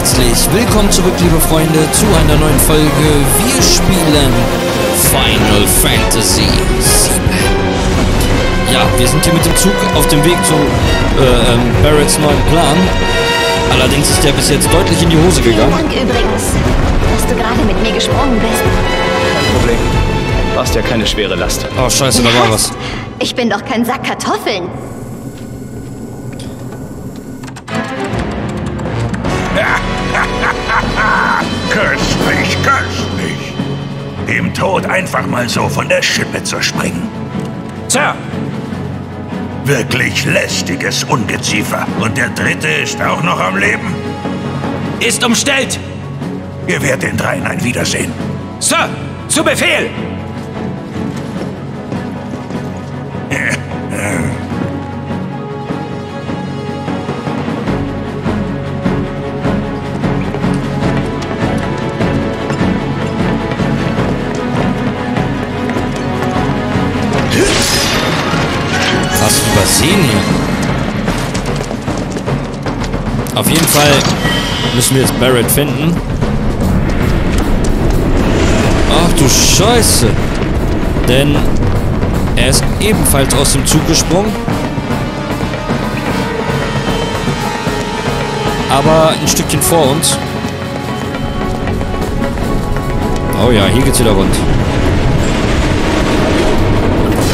Herzlich willkommen zurück, liebe Freunde, zu einer neuen Folge. Wir spielen Final Fantasy 7. Ja, wir sind hier mit dem Zug auf dem Weg zu Barretts neuen Plan. Allerdings ist der bis jetzt deutlich in die Hose gegangen. Vielen Dank übrigens, dass du gerade mit mir gesprungen bist. Kein Problem. Warst ja keine schwere Last. Oh, scheiße, da war was. Ich bin doch kein Sack Kartoffeln. Köstlich, köstlich. Dem Tod einfach mal so von der Schippe zu springen. Sir! Wirklich lästiges Ungeziefer. Und der Dritte ist auch noch am Leben? Ist umstellt! Ihr werdet den Dreien ein Wiedersehen. Sir! Zu Befehl! Auf jeden Fall müssen wir jetzt Barret finden. Ach du Scheiße! Denn er ist ebenfalls aus dem Zug gesprungen. Aber ein Stückchen vor uns. Oh ja, hier geht's wieder rund.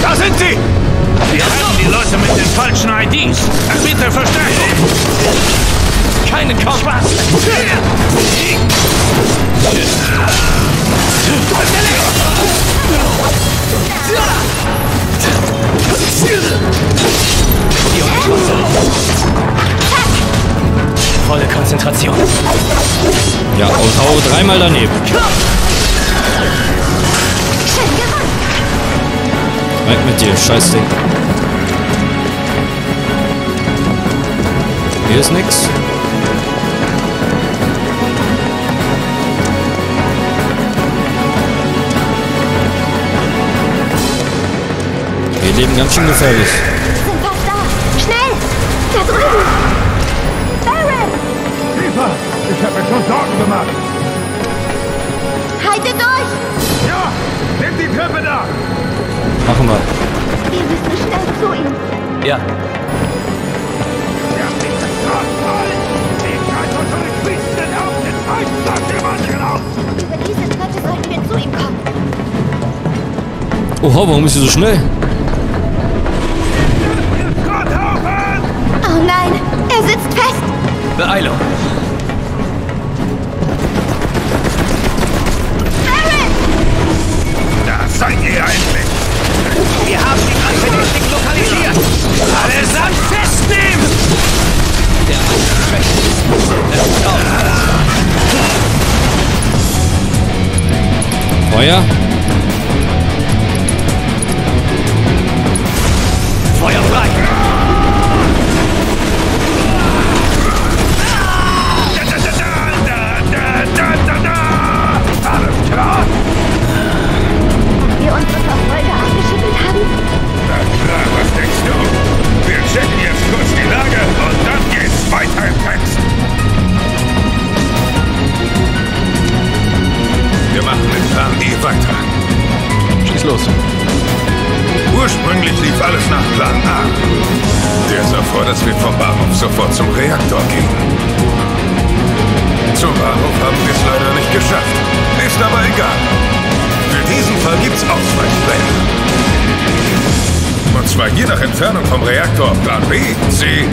Da sind sie! Wir haben die Leute mit den falschen IDs. Bitte verstärken! Keine Kompass! Volle Konzentration. Ja, und hau dreimal daneben. Weg mit dir, Scheißding. Hier ist nix. Wir leben ganz schön gefährlich. Sind doch da! Schnell! Da drüben! Barret! Eva, ich hab mir schon Sorgen gemacht! Haltet durch! Ja! Nimm die Treppe da! Machen wir. Wir müssen schnell zu ihm. Ja. Über diese Treppe sollten wir zu ihm kommen. Oha, warum ist sie so schnell? Oh nein, er sitzt fest. Beeilung. Barret! Da seid ihr eigentlich. Wir haben die Anwendung lokalisiert. Alles an festnehmen! Der Angriff. Feuer. Feuer frei. Alles klar? Ob wir uns auf Folge abgeschüttelt haben? Na klar, was denkst du? Wir checken jetzt kurz die Lage und dann geht's weiter im Text. Wir machen mit Plan E weiter. Schieß los. Ursprünglich lief alles nach Plan A. Der sah vor, dass wir vom Bahnhof sofort zum Reaktor gingen. Zum Bahnhof haben wir es leider nicht geschafft. Ist aber egal. Für diesen Fall gibt's Ausweichpläne. Und zwar je nach Entfernung vom Reaktor. Plan B, C,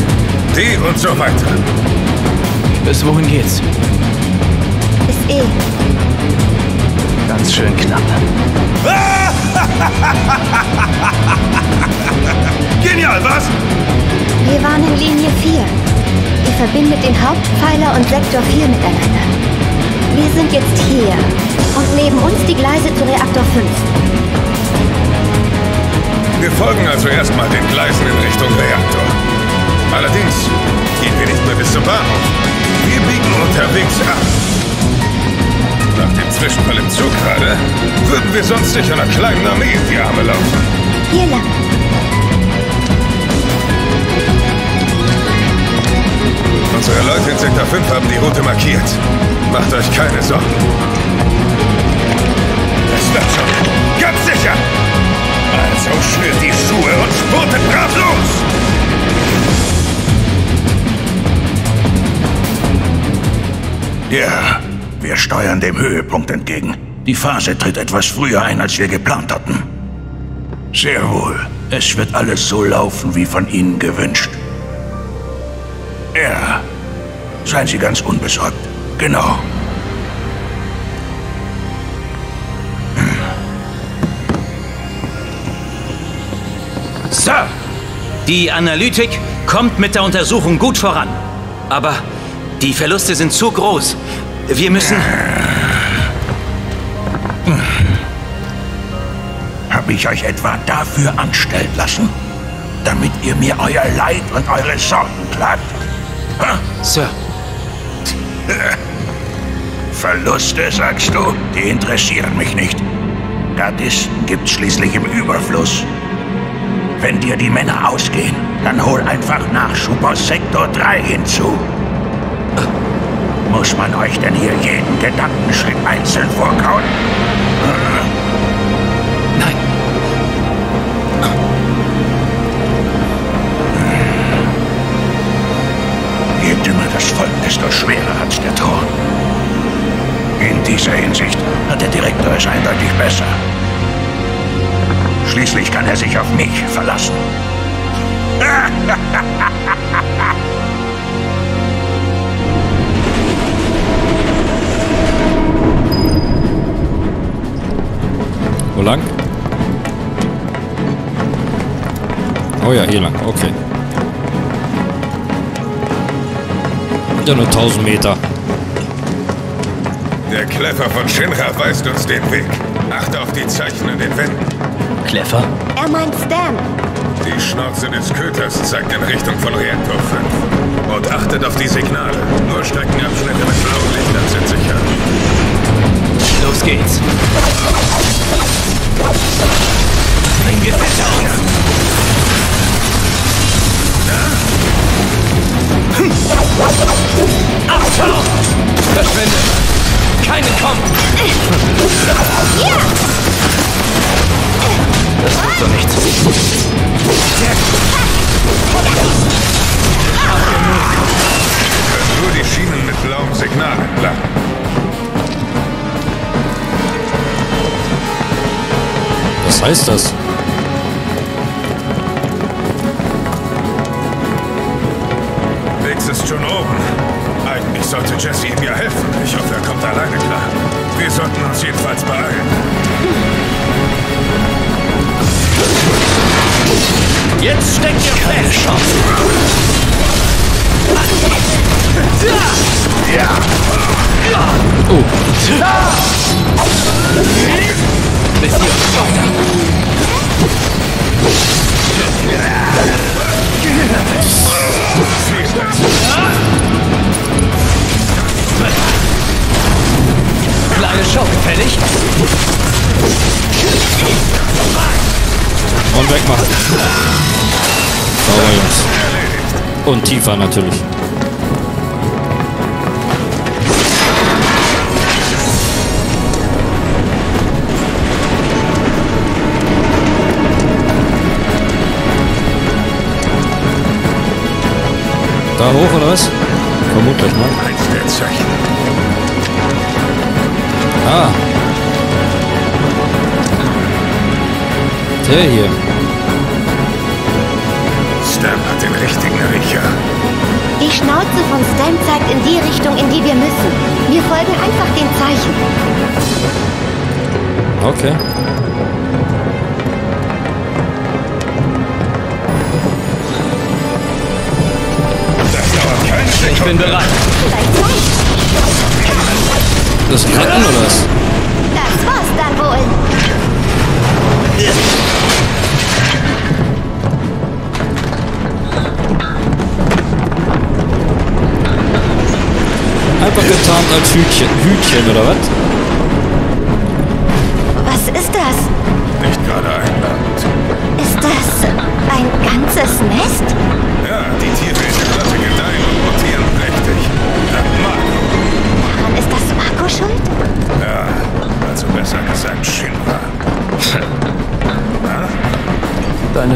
D und so weiter. Bis wohin geht's? Bis E. Ganz schön knapp. Genial, was? Wir waren in Linie 4. Ihr verbindet den Hauptpfeiler und Sektor 4 miteinander. Wir sind jetzt hier. Und neben uns die Gleise zu Reaktor 5. Wir folgen also erstmal den Gleisen in Richtung Reaktor. Allerdings gehen wir nicht mehr bis zum Bahnhof. Wir biegen unterwegs ab. Nach dem Zwischenfall im Zug gerade würden wir sonst nicht einer kleinen Armee in die Arme laufen. Hier lang. Und Unsere Leute in Sektor 5 haben die Route markiert. Macht euch keine Sorgen. Das wird schon. Ganz sicher. Also schnürt die Schuhe und spurtet brav los. Ja, wir steuern dem Höhepunkt entgegen. Die Phase tritt etwas früher ein, als wir geplant hatten. Sehr wohl. Es wird alles so laufen, wie von Ihnen gewünscht. Ja. Seien Sie ganz unbesorgt. Genau. Sir! Die Analytik kommt mit der Untersuchung gut voran. Aber... die Verluste sind zu groß. Wir müssen... Hab ich euch etwa dafür anstellen lassen? Damit ihr mir euer Leid und eure Sorgen klagt? Huh? Sir. Verluste, sagst du? Die interessieren mich nicht. Gardisten gibt's schließlich im Überfluss. Wenn dir die Männer ausgehen, dann hol einfach Nachschub aus Sektor 3 hinzu. Muss man euch denn hier jeden Gedankenschritt einzeln vorkauen? Nein. Je dümmer das Volk, desto schwerer hat's der Thron. In dieser Hinsicht hat der Direktor es eindeutig besser. Schließlich kann er sich auf mich verlassen. Wo lang? Oh ja, hier lang, okay. Ja, nur 1000 Meter. Der Kleffer von Shinra weist uns den Weg. Achte auf die Zeichen in den Wänden. Kleffer? Er meint Stan. Die Schnauze des Köters zeigt in Richtung von Reaktor 5. Und achtet auf die Signale. Nur Streckenabschnitte mit Blaulichtern sind sicher. Los geht's. Ein Gefährder auf. Hm. Abtauch! Verschwinde! Keine kommt! Ja. Das tut doch nichts. Nur die Schienen mit blauem Signal entlang. Was heißt das? Biggs ist schon oben. Eigentlich sollte Jessie ihm ja helfen. Ich hoffe, er kommt alleine klar. Wir sollten uns jedenfalls beeilen. Jetzt steckt ihr fest! Ja! Oh! Bis hier kleine Show gefällig. Und wegmachen. Sauber, Jungs. Und tiefer natürlich. Da hoch oder was? Vermutlich, ne? Ah. Der hier. Stan hat den richtigen Riecher. Die Schnauze von Stan zeigt in die Richtung, in die wir müssen. Wir folgen einfach den Zeichen. Okay. Ich bin bereit. Das kann oder was? Das war's dann wohl. Einfach getarnt als Hütchen. Hütchen oder was? Was ist das? Nicht gerade ein Land. Ist das ein ganzes Nest? Ja, die Tiere in der Platte gedeihen.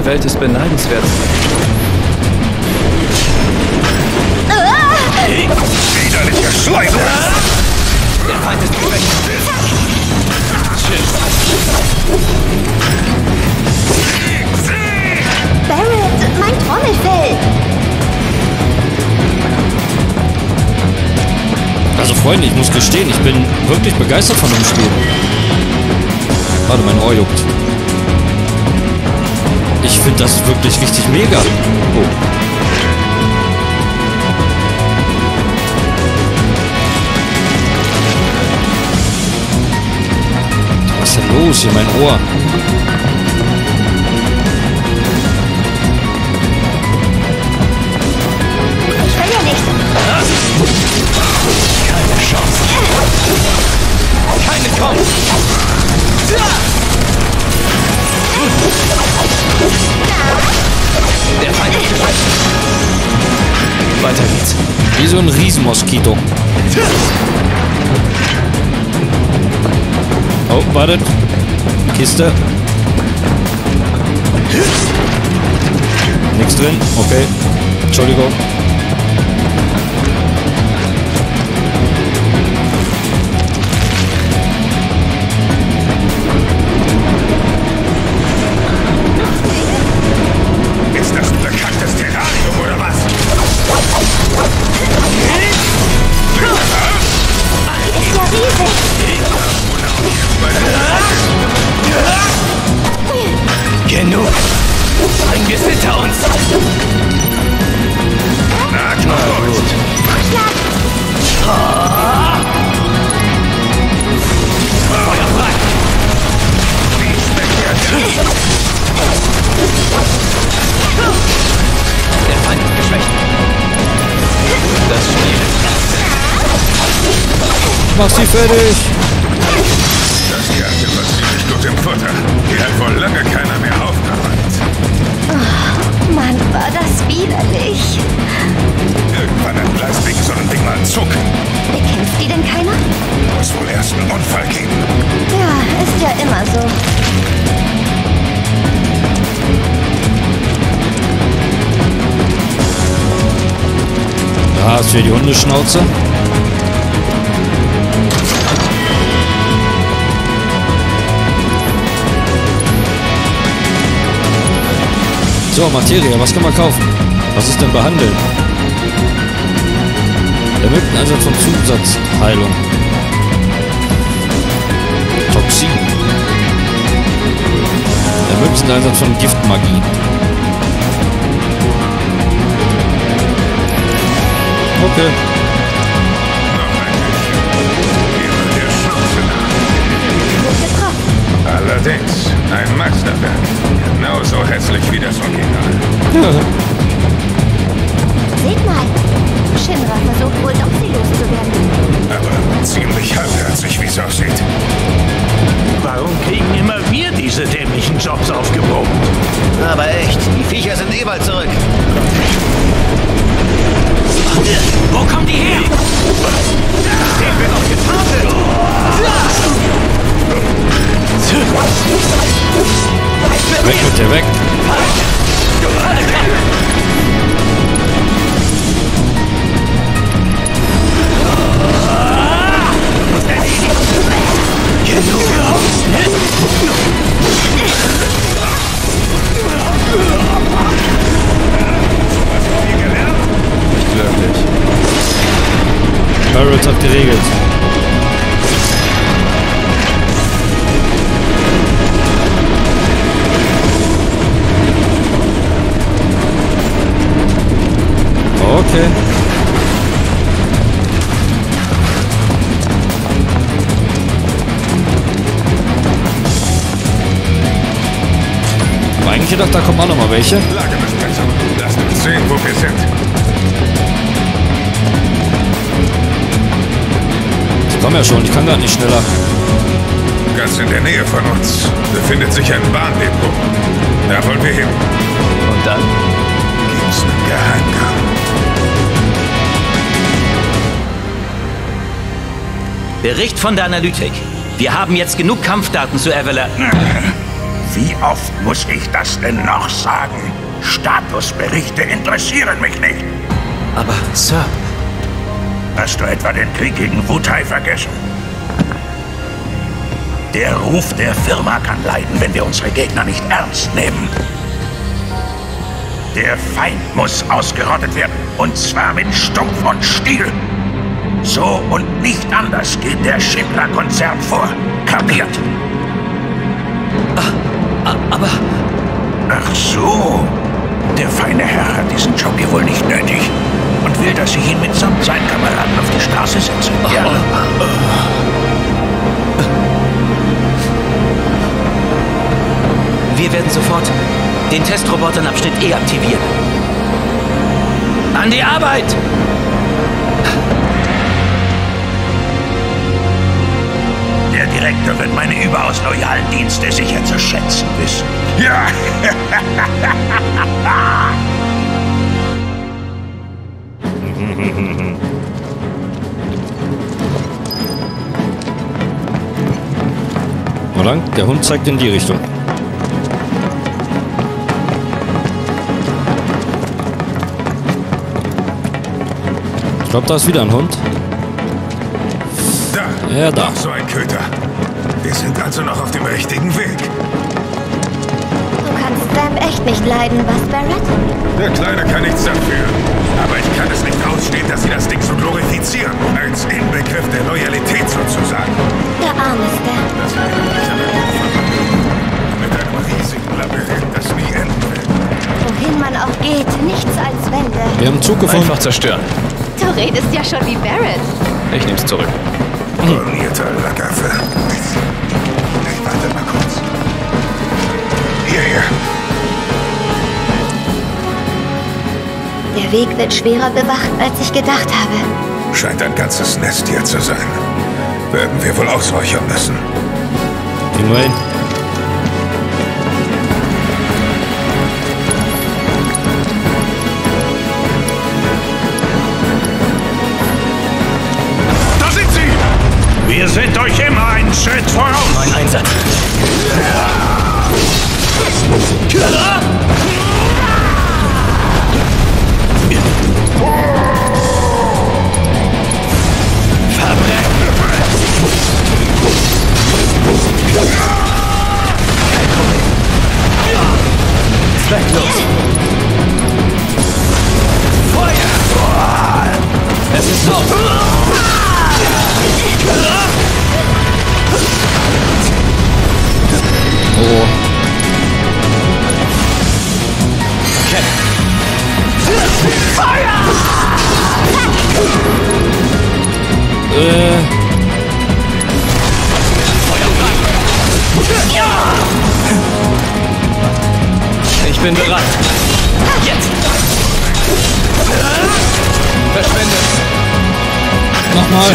Welt ist beneidenswert. Widerlicher Schleuder! Der Feind ist weg! Barret, mein Trommelfell! Also Freunde, ich muss gestehen, ich bin wirklich begeistert von dem Spiel. Warte, mein Ohr juckt. Ich finde das wirklich richtig mega. Oh. Los, hier mein Ohr. Ich will ja nicht. Keine Chance. Keine Chance. Der Feind ist gefallen. Weiter geht's. Wie so ein Riesenmoskito. Oh, wartet. Kiste. Nichts drin. Okay. Entschuldigung. Ist das ein bekanntes Terrarium oder was? Ist ja riesig. Genug! Ein Biss hinter uns! Na gut! Feuer frei! Wie schmeckt der Tee? Der Feind ist geschwächt. Das Spiel. Mach sie fertig! Das hier hat etwas ziemlich gut im Futter. Hier hat wohl lange keiner mehr aufgeräumt. Oh, Mann, war das widerlich. Irgendwann entgleist wegen so einem Ding mal einen Zug. Bekämpft die denn keiner? Muss wohl erst einen Unfall geben. Ja, ist ja immer so. Da hast du ja die Hundeschnauze. So, Materia, was kann man kaufen? Was ist denn behandeln? Ermöglicht den Einsatz von Zusatzheilung. Toxin. Ermöglicht den Einsatz von Giftmagie. Okay. Allerdings, ein Meisterwerk. Genauso hässlich wie das Original. Ja. Seht mal, Shinra versucht wohl doch sie loszuwerden. Aber ziemlich halbherzig, wie es aussieht. Warum kriegen immer wir diese dämlichen Jobs aufgebrummt? Aber echt, die Viecher sind eh bald zurück. Wo kommen die her? Stehen wir noch getartet? Weg mit dir, weg! Nicht wirklich. Barret hat geregelt. Okay. Aber eigentlich gedacht, da kommen auch nochmal welche. Lagebesprechung. Lasst uns sehen, wo wir sind. Ich komme ja schon, ich kann gar nicht schneller. Ganz in der Nähe von uns befindet sich ein Bahndepot. Da wollen wir hin. Und dann gibt's einen Geheimgang. Bericht von der Analytik. Wir haben jetzt genug Kampfdaten zu erwerben. Wie oft muss ich das denn noch sagen? Statusberichte interessieren mich nicht. Aber, Sir... Hast du etwa den Krieg gegen Wutai vergessen? Der Ruf der Firma kann leiden, wenn wir unsere Gegner nicht ernst nehmen. Der Feind muss ausgerottet werden, und zwar mit Stumpf und Stiel. So und nicht anders geht der Shinra-Konzern vor. Kapiert? Aber... Ach so. Der feine Herr hat diesen Job hier wohl nicht nötig. Und will, dass ich ihn mitsamt seinen Kameraden auf die Straße setze. Ja. Wir werden sofort den Testroboter in Abschnitt E aktivieren. An die Arbeit! Der Direktor wird meine überaus loyalen Dienste sicher zu schätzen wissen. Ja! Nur lang, der Hund zeigt in die Richtung. Ich glaube, da ist wieder ein Hund. Da! Ja, da. Ach, so ein Köter. Wir sind also noch auf dem richtigen Weg. Du kannst Stan echt nicht leiden, was, Barret? Der Kleine kann nichts dafür. Aber ich kann es nicht ausstehen, dass sie das Ding so glorifizieren. Als Inbegriff der Loyalität sozusagen. Der arme Stan. Das wäre wirklich eine Katastrophe. Mit einem riesigen Labyrinth, das nie enden will. Wohin man auch geht, nichts als Wände. Wir haben einen Zug gefunden. Einfach zerstören. Du redest ja schon wie Barret. Ich nehm's zurück. Bornierter Lackerfe. Ich warte mal kurz. Hierher. Der Weg wird schwerer bewacht, als ich gedacht habe. Scheint ein ganzes Nest hier zu sein. Werden wir wohl ausräuchern müssen. Gehen wir hin. Wir sind euch immer einen Schritt voraus! Mein Einsatz! Verbrechen! Zwecklos! Feuer! Es ist so! Oh. Okay. Feuer! Ich bin bereit. Jetzt! Verschwinde! Nochmal!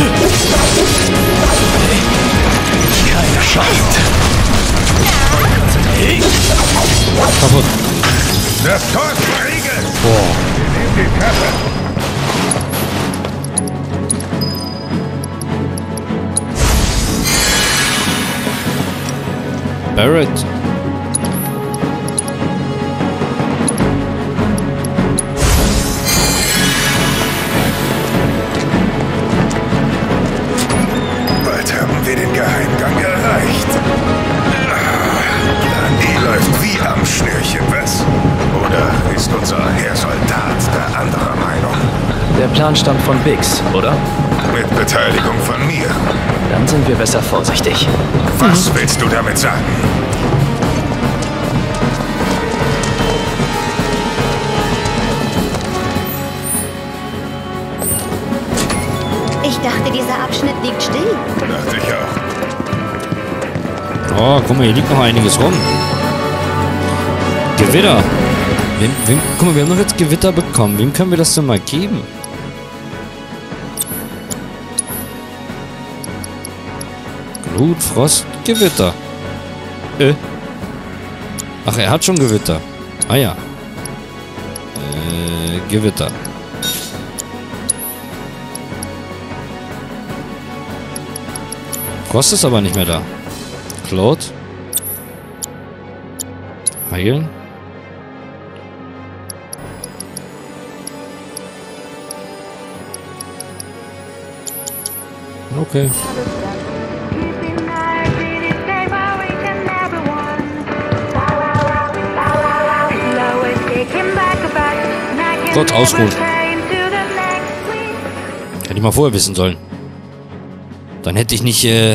Keiner schaut! Kaputt. Das Tor ist verriegelt. Boah. Wir nehmen die Kappe. Barret. Bald haben wir den Geheimgang erreicht. Wie am Schnürchen, was? Oder ist unser Herr Soldat da anderer Meinung? Der Plan stammt von Biggs, oder? Mit Beteiligung von mir. Dann sind wir besser vorsichtig. Was willst du damit sagen? Ich dachte, dieser Abschnitt liegt still. Dachte ich auch. Oh, guck mal, hier liegt noch einiges rum. Gewitter! Guck mal, wir haben noch jetzt Gewitter bekommen. Wem können wir das denn mal geben? Glut, Frost, Gewitter. Ach, er hat schon Gewitter. Ah ja. Gewitter. Frost ist aber nicht mehr da. Cloud? heilen. Okay. Gott, ausruhen. Hätte ich mal vorher wissen sollen. Dann hätte ich nicht, ja.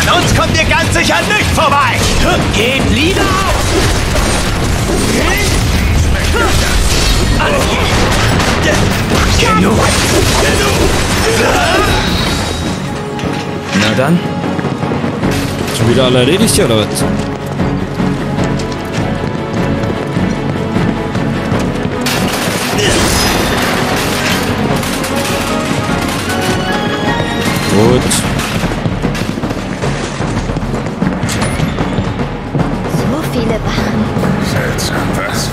An uns kommt ihr ganz sicher nicht vorbei! Geht Lieder auf! Angehen! Genug! Na dann? Schon wieder alle erledigt hier, Leute. Gut. So viele Wachen. Seltsam was.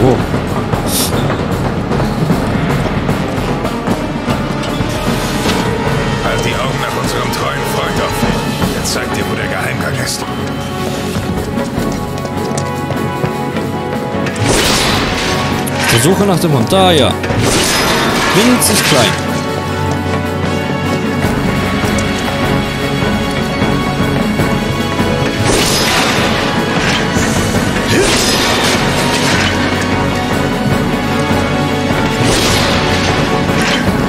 Oh. Halt die Augen nach unserem treuen Freund auf. Er zeigt dir, wo der Geheimgang ist. Versuche nach dem Hund. Da, ja. Winzig klein.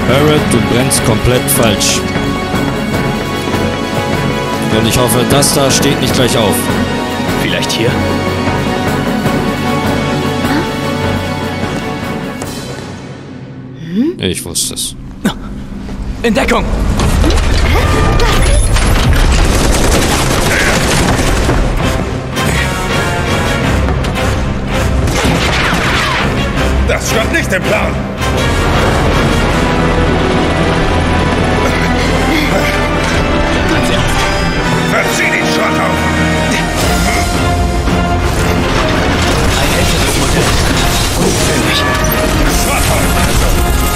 Barret, du brennst komplett falsch. Und ich hoffe, das da steht nicht gleich auf. Vielleicht hier? Ich wusste es. In Deckung! Das stand nicht im Plan! Verzieh den Schrott auf! Ein älteres Modell. Gut für mich. Schrott auf!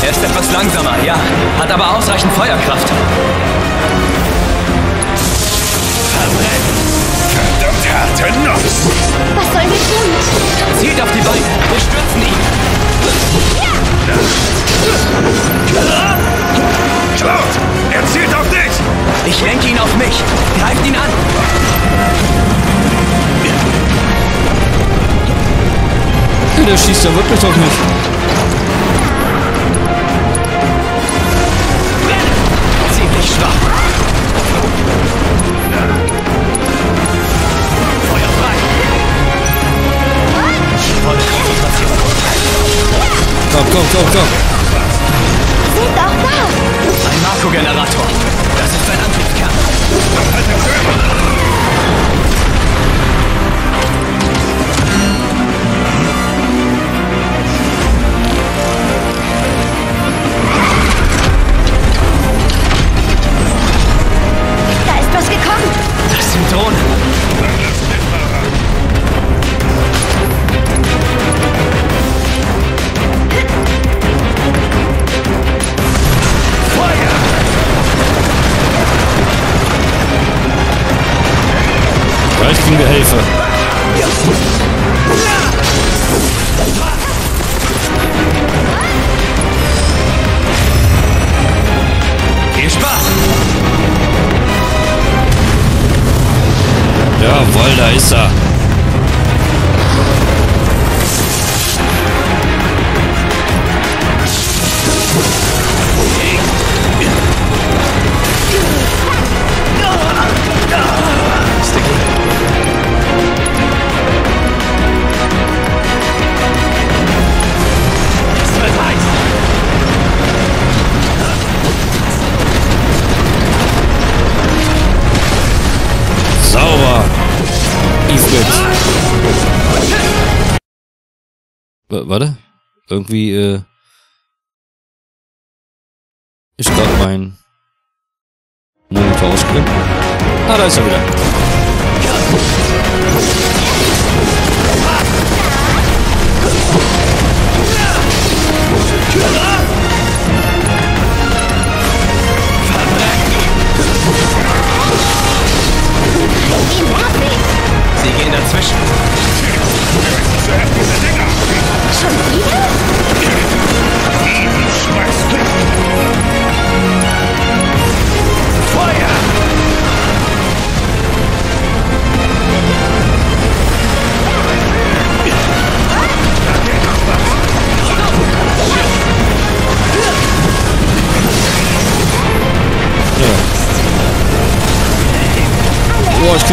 Er ist etwas langsamer, ja. Hat aber ausreichend Feuerkraft. Verbrennen! Verdammt harte Nuss! Was sollen wir tun? Zielt auf die Beine! Wir stürzen ihn! Ja! Cloud! Er zielt auf dich! Ich lenke ihn auf mich. Greift ihn an. Der schießt ja wirklich auf mich. Ziemlich schwach. Feuer frei. Komm. Seht auch da. Ein Makrogenerator. Das ist ein Antriebskern. Da ist was gekommen. Das sind Drohnen. Gleich kriegen wir Hilfe. Viel Spaß! Jawohl, da ist er. Warte. Irgendwie, ist gerade mein Monitor ausgegangen. Ah, da ist er wieder.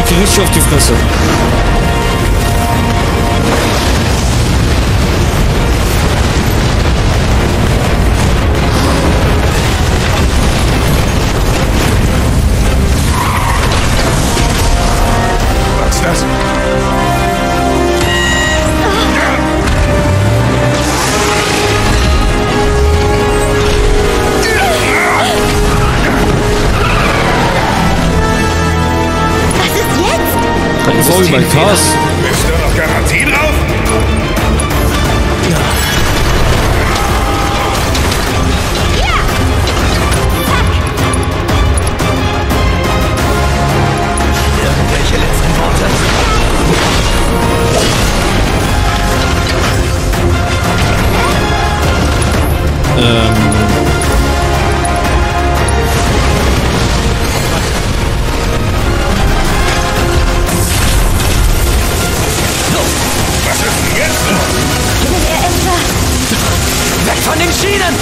kriegt die richtig auf die Fresse. Oh mein Gott! Bist du noch Garantie drauf? Ja. Irgendwelche letzten Worte? Von den Schienen!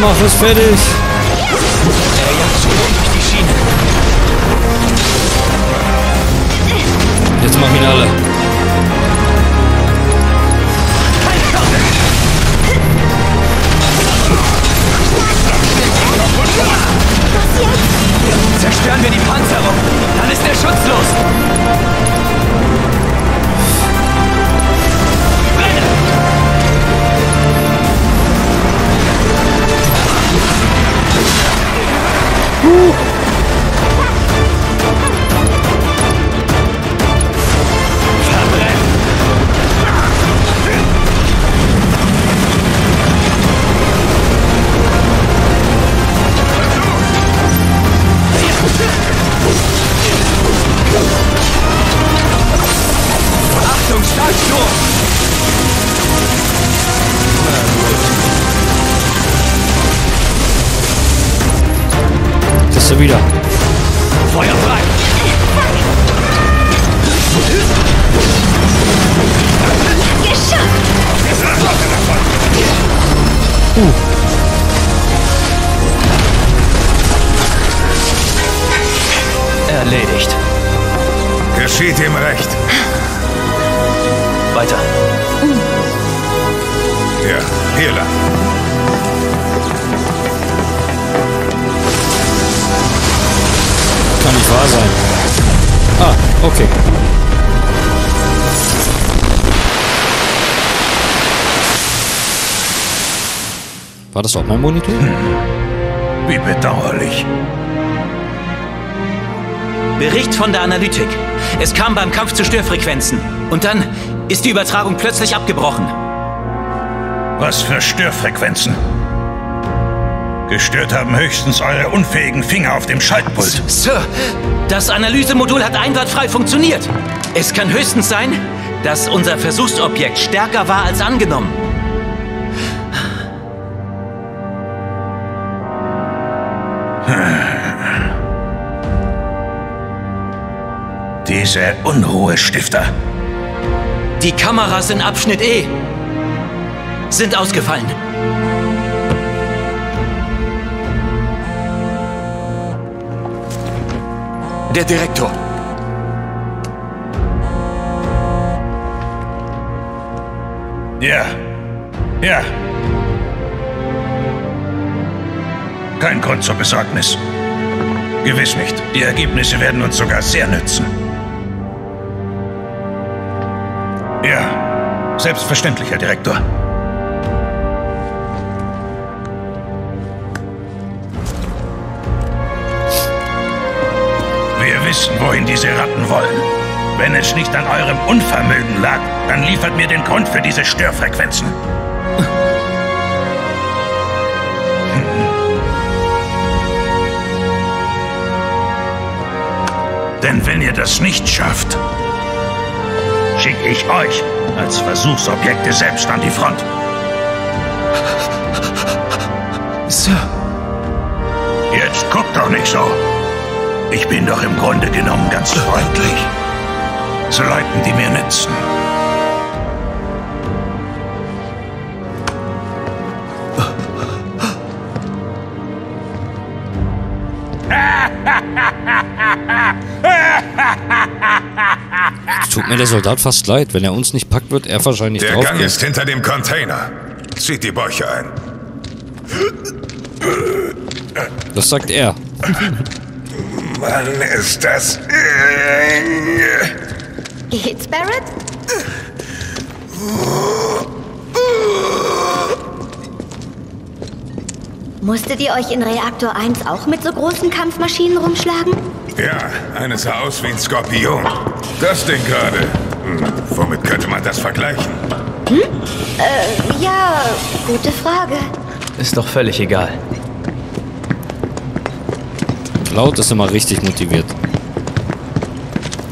Mach es fertig! Er jagt schon durch die Schiene. Jetzt machen wir ihn alle. Was jetzt? Zerstören wir die Panzerung, dann ist er schutzlos! Wieder. Feuer frei! Geschafft! Erledigt. Geschieht ihm recht. Weiter. Ja, hier lang. Kann nicht wahr sein. Ah, okay. War das auch mein Monitor? Wie bedauerlich. Bericht von der Analytik. Es kam beim Kampf zu Störfrequenzen. Und dann ist die Übertragung plötzlich abgebrochen. Was für Störfrequenzen? Gestört haben höchstens eure unfähigen Finger auf dem Schaltpult. Sir, das Analysemodul hat einwandfrei funktioniert. Es kann höchstens sein, dass unser Versuchsobjekt stärker war als angenommen. Diese Unruhestifter. Die Kameras in Abschnitt E sind ausgefallen. Der Direktor. Ja. Kein Grund zur Besorgnis. Gewiss nicht. Die Ergebnisse werden uns sogar sehr nützen. Ja, selbstverständlich, Herr Direktor. Wir wissen, wohin diese Ratten wollen. Wenn es nicht an eurem Unvermögen lag, dann liefert mir den Grund für diese Störfrequenzen. Denn wenn ihr das nicht schafft, schicke ich euch als Versuchsobjekte selbst an die Front. Sir. Jetzt guckt doch nicht so. Ich bin doch im Grunde genommen ganz freundlich zu Leuten, die mir nützen. Tut mir der Soldat fast leid. Wenn er uns nicht packt, wird er wahrscheinlich draufgehen. Der Gang ist hinter dem Container. Zieht die Bäuche ein. Das sagt er. Mann, ist das eng. Geht's, Barret? Musstet ihr euch in Reaktor 1 auch mit so großen Kampfmaschinen rumschlagen? Ja, eines sah aus wie ein Skorpion. Das Ding gerade. Womit könnte man das vergleichen? Ja, gute Frage. Ist doch völlig egal. Cloud ist immer richtig motiviert.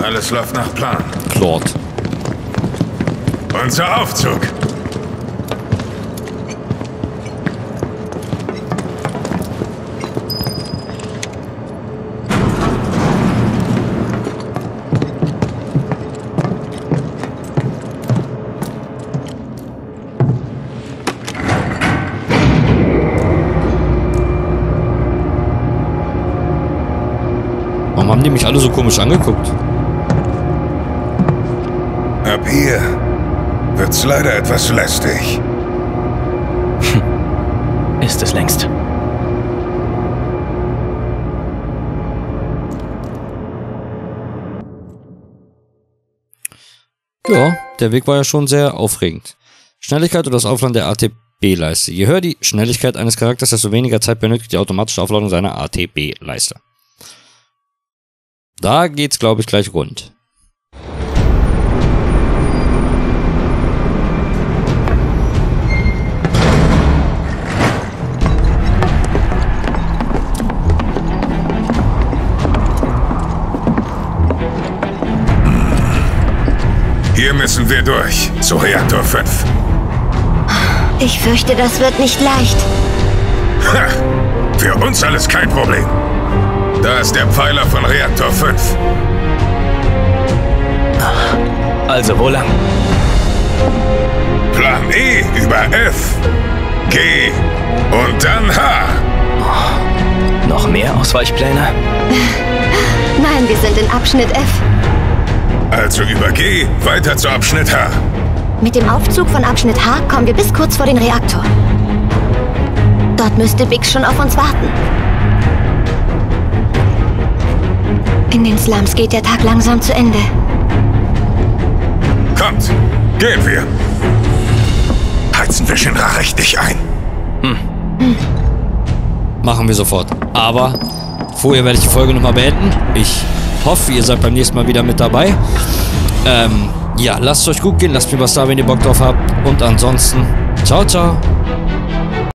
Alles läuft nach Plan. Cloud. Unser Aufzug. Haben die mich alle so komisch angeguckt? Ab hier wird's leider etwas lästig. Ist es längst. Ja, der Weg war ja schon sehr aufregend. Schnelligkeit oder das Aufladen der ATB-Leiste. Je höher die Schnelligkeit eines Charakters, desto weniger Zeit benötigt die automatische Aufladung seiner ATB-Leiste. Da geht's, glaube ich, gleich rund. Hier müssen wir durch, zu Reaktor 5. Ich fürchte, das wird nicht leicht. Ha, für uns alles kein Problem. Da ist der Pfeiler von Reaktor 5. Also wo lang? Plan E über F, G und dann H. Oh, noch mehr Ausweichpläne? Nein, wir sind in Abschnitt F. Also über G weiter zu Abschnitt H. Mit dem Aufzug von Abschnitt H kommen wir bis kurz vor den Reaktor. Dort müsste Biggs schon auf uns warten. In den Slums geht der Tag langsam zu Ende. Kommt, gehen wir. Heizen wir Shinra richtig ein. Machen wir sofort. Aber vorher werde ich die Folge nochmal beenden. Ich hoffe, ihr seid beim nächsten Mal wieder mit dabei. Ja, lasst es euch gut gehen. Lasst mir was da, wenn ihr Bock drauf habt. Und ansonsten, ciao, ciao.